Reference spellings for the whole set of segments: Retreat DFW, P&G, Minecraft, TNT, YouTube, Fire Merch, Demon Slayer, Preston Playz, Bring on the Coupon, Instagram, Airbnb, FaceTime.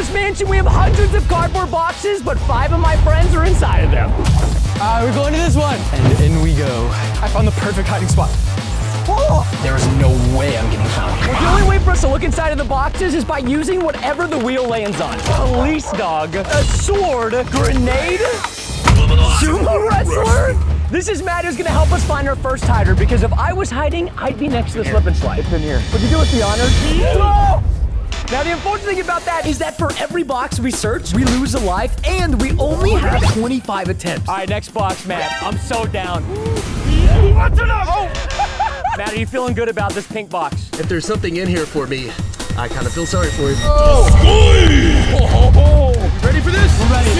this mansion, we have hundreds of cardboard boxes, but 5 of my friends are inside of them. We're going to this one. And in we go. I found the perfect hiding spot. Oh. There is no way I'm getting found. Well, the only way for us to look inside of the boxes is by using whatever the wheel lands on. Police dog, a sword, grenade, sumo wrestler. This is Matt, who's gonna help us find our first hider, because if I was hiding, I'd be next to the slip and slide. It's in here. Would you do us the honors? Whoa! Now, the unfortunate thing about that is that for every box we search, we lose a life, and we only have 25 attempts. All right, next box, Matt. I'm so down. What's enough? Oh. Matt, are you feeling good about this pink box? If there's something in here for me, I kind of feel sorry for you. Oh! Oh. You ready for this? We're ready.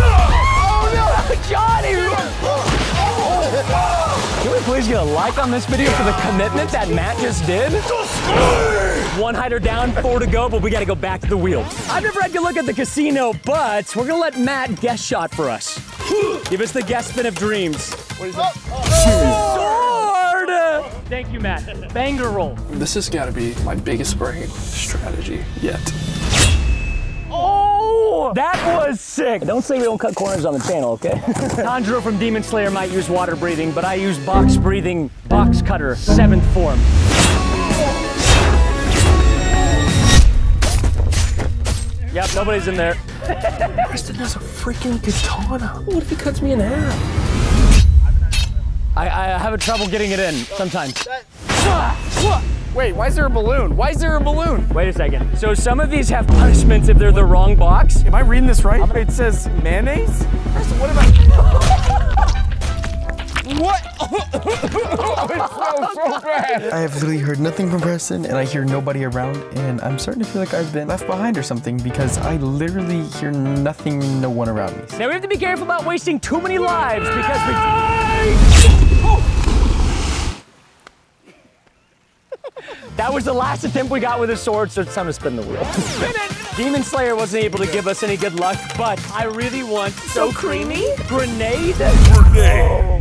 Oh, no, Johnny! Oh. Can we please get a like on this video for the commitment that Matt just did? One hider down, 4 to go, but we gotta go back to the wheel. I've never had a good look at the casino, but we're gonna let Matt guest shot for us. Give us the guest spin of dreams. What is that? Oh. Sword! Thank you, Matt. Banger roll. This has gotta be my biggest brain strategy yet. Oh! That was sick. Don't say we don't cut corners on the channel, okay? Tanjiro from Demon Slayer might use water breathing, but I use box breathing, box cutter, 7th form. Yep, nobody's in there. Preston has a freaking katana. What if he cuts me in half? I have trouble getting it in sometimes. Wait, why is there a balloon? Why is there a balloon? Wait a second. So some of these have punishments if they're the wrong box. Am I reading this right? It says mayonnaise? Preston, what am I? What? It's so bad. I have literally heard nothing from Preston, and I hear nobody around, and I'm starting to feel like I've been left behind or something, because I literally hear nothing, no one around me. Now we have to be careful about wasting too many lives, because we... Oh. That was the last attempt we got with a sword, so it's time to spin the wheel. Spin it! Demon Slayer wasn't able to give us any good luck, but I really want so creamy grenade. Oh.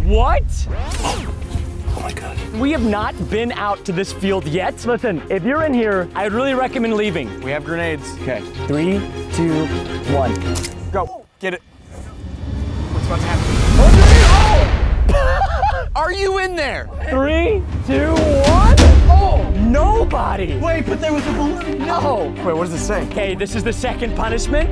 What? Oh my God. We have not been out to this field yet. Listen, if you're in here, I would really recommend leaving. We have grenades. Okay. 3, 2, 1. Go. Get it. What's about to happen? Oh! Are you in there? 3, 2, 1. Oh! Nobody. Wait, but there was a balloon. No. Wait, what does it say? Okay, this is the second punishment.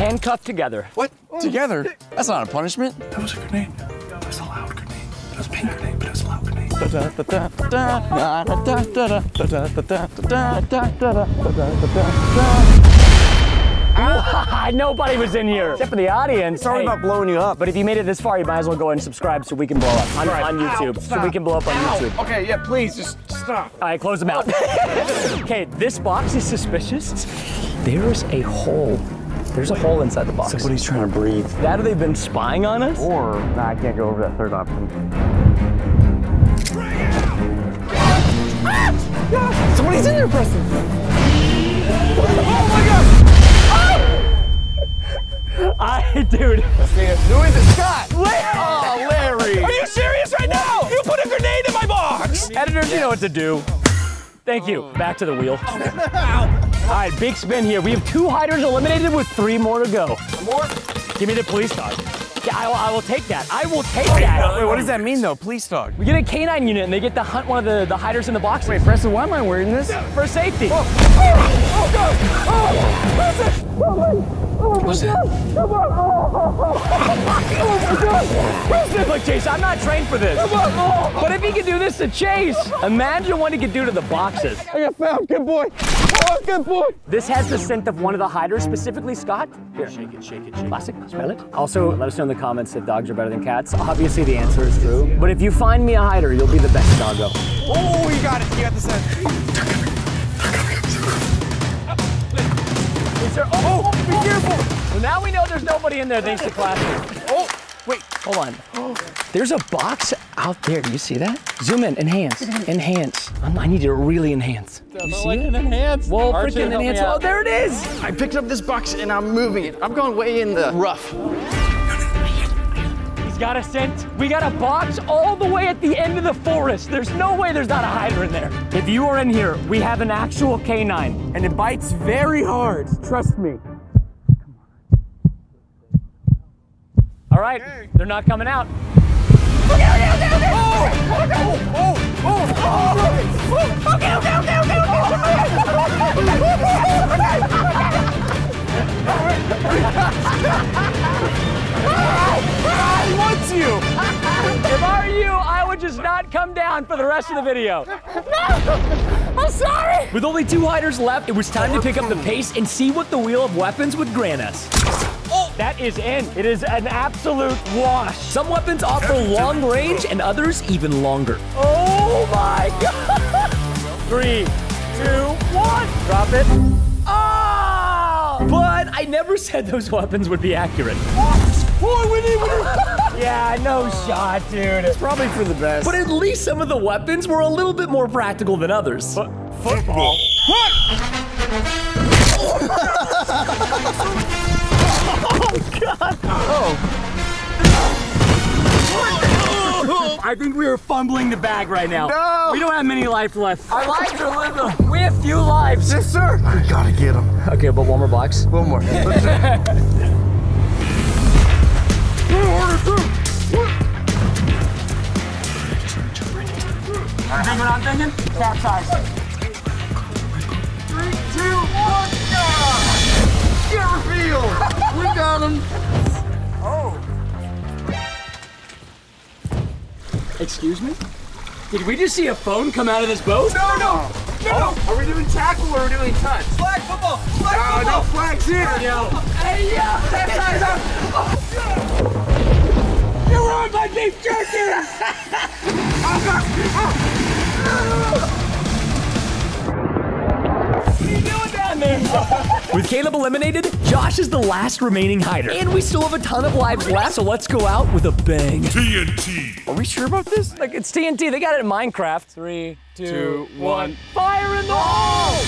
Handcuffed together. What? Together? That's not a punishment. That was a grenade. That was a loud grenade. That was a pink grenade, but it was a loud grenade. Nobody was in here, except for the audience. Sorry about blowing you up. But if you made it this far, you might as well go and subscribe so we can blow up on YouTube. So we can blow up on YouTube. Okay, yeah, please, just stop. All right, close them out. Okay, this box is suspicious. There's a hole. There's a hole inside the box. Somebody's trying to breathe. That, or they've been spying on us? Or, nah, I can't go over that third option. Ah! Somebody's in there, Preston. Oh my God! Dude. Let's see it. Who is it? Scott! Larry! Oh, Larry! Are you serious right now? You put a grenade in my box! Editors, you know what to do. Thank you. Back to the wheel. All right, big spin here. We have 2 hiders eliminated with 3 more to go. More? Give me the police dog. Yeah, I will take that. I will take that. Wait, what does that mean, though? Police dog. We get a canine unit, and they get to hunt one of the hiders in the box. Wait, Preston, why am I wearing this? Yeah. For safety. Oh, oh, oh, Preston! Oh, my God. Look, Chase, I'm not trained for this. But if he can do this to Chase, imagine what he could do to the boxes. I got found. Good boy. Oh, good boy. This has the scent of one of the hiders, specifically Scott. Here. Shake it, shake it, shake it. Classic, smell it. Also, let us know in the comments if dogs are better than cats. Obviously, the answer is true. But if you find me a hider, you'll be the best doggo. Oh, you got it. You got the scent. Oh, be careful. Well, now we know there's nobody in there thanks to Classic. Oh, wait. Hold on. There's a box out there. Do you see that? Zoom in. Enhance. Enhance. I need to really enhance. You see it? Enhance. Well, freaking enhance. Oh, there it is. I picked up this box and I'm moving it. I'm going way in the rough. has got a scent. We got a box all the way at the end of the forest. There's no way there's not a hider in there. If you are in here, we have an actual canine, and it bites very hard. Trust me. All right, okay. They're not coming out. Okay. Oh. Okay. He wants you. If I were you, I would just not come down for the rest of the video. No! I'm sorry! With only 2 hiders left, it was time to pick up the pace and see what the wheel of weapons would grant us. Oh, that is in. It is an absolute wash. Some weapons offer long range and others even longer. Oh my God! 3, 2, 1, drop it. Oh! But I never said those weapons would be accurate. Boy, we need. Yeah, no shot, dude. It's probably for the best. But at least some of the weapons were a little bit more practical than others. Football. Oh, God. Oh. I think we are fumbling the bag right now. No. We don't have many life left. Our lives are little. We have few lives. Yes, sir. I gotta get them. Okay, but one more box. One more. Think what I'm thinking? Tap size. 3, 2, 1, go! Get revealed! We got him! Oh. Excuse me? Did we just see a phone come out of this boat? No! Are we doing tackle or are we doing touch? Flag football! Flag football! No flags here! Hey, yeah! Tap size up! Oh, you ruined my beef jerky! Oh, God. What are you doing down there? With Caleb eliminated, Josh is the last remaining hider. And we still have a ton of lives left, so let's go out with a bang. TNT. Are we sure about this? Like, it's TNT. They got it in Minecraft. 3, 2, 1. Fire in the hole!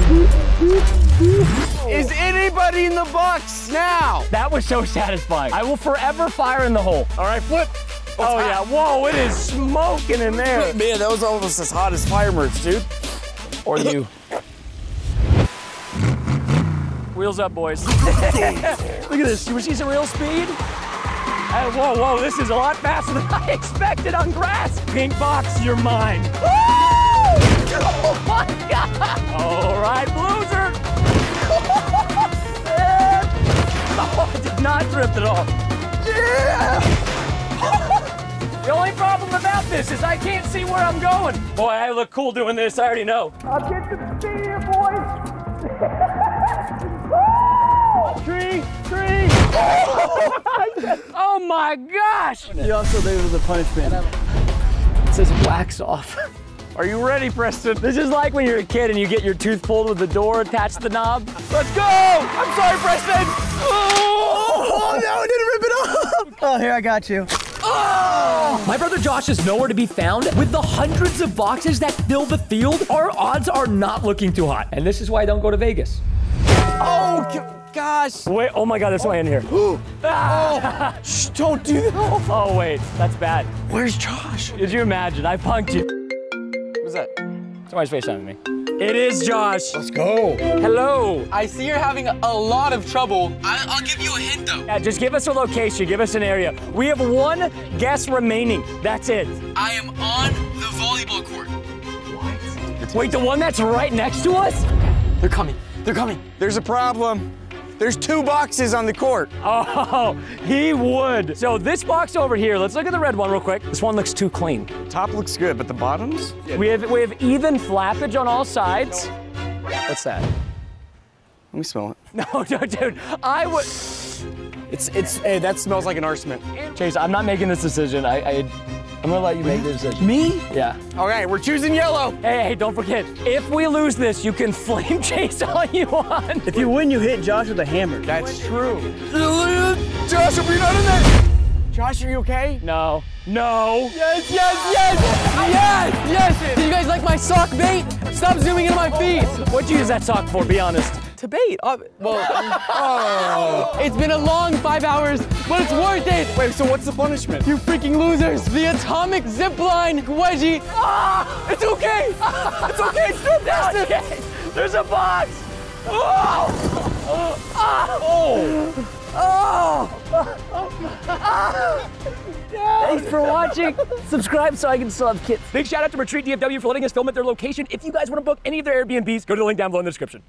Oh! Is anybody in the box now? That was so satisfying. I will forever fire in the hole. All right, flip. Oh, yeah. Whoa, it is smoking in there. Man, that was almost as hot as fire merch, dude. Or you. Wheels up, boys. Look at this. Do we see some real speed? Whoa, this is a lot faster than I expected on grass. Pink box, you're mine. Woo! Oh, my God. All right, loser. Oh, I did not drift at all. Yeah! The only problem about this is I can't see where I'm going. Boy, I look cool doing this, I already know. I'll get the speed here, boys. 3. Oh my gosh! You also gave it the punishment. It says wax off. Are you ready, Preston? This is like when you're a kid and you get your tooth pulled with the door attached to the knob. Let's go! I'm sorry, Preston! Oh no, I didn't rip it off! Oh, here, I got you. Oh! My brother Josh is nowhere to be found. With the hundreds of boxes that fill the field, our odds are not looking too hot. And this is why I don't go to Vegas. Oh, gosh. Wait, oh my God, there's somebody in here. Oh, shh, don't do that. Oh, wait, that's bad. Where's Josh? Did you imagine? I punked you. Who's that? Somebody's FaceTiming me. It is Josh. Let's go. Hello. I see you're having a lot of trouble. I'll give you a hint though. Yeah, just give us a location, give us an area. We have one guess remaining, that's it. I am on the volleyball court. What? Wait, the one that's right next to us? They're coming. There's a problem. There's 2 boxes on the court. Oh, he would. So this box over here, let's look at the red one real quick. This one looks too clean. Top looks good, but the bottoms? Yeah. We have even flappage on all sides. What's that? Let me smell it. No, dude, I would. Hey, that smells like an arsonist. Chase, I'm not making this decision. I'm gonna let you make the decision. Me? Yeah. All right, we're choosing yellow. Hey, don't forget, if we lose this, you can flame chase all you want. If you win, you hit Josh with a hammer. That's true. Josh, are we not in there? Josh, are you okay? No. Yes! Do you guys like my sock bait? Stop zooming into my feet. What'd you use that sock for, be honest? debate. Well, it's been a long 5 hours, but it's worth it. Wait, so what's the punishment? You freaking losers. The atomic zipline, wedgie. Ah, it's okay. It's okay. It's fantastic. There's a box. Oh. Oh. Oh. Thanks for watching. Subscribe so I can still have kids. Big shout out to Retreat DFW for letting us film at their location. If you guys want to book any of their Airbnbs, go to the link down below in the description.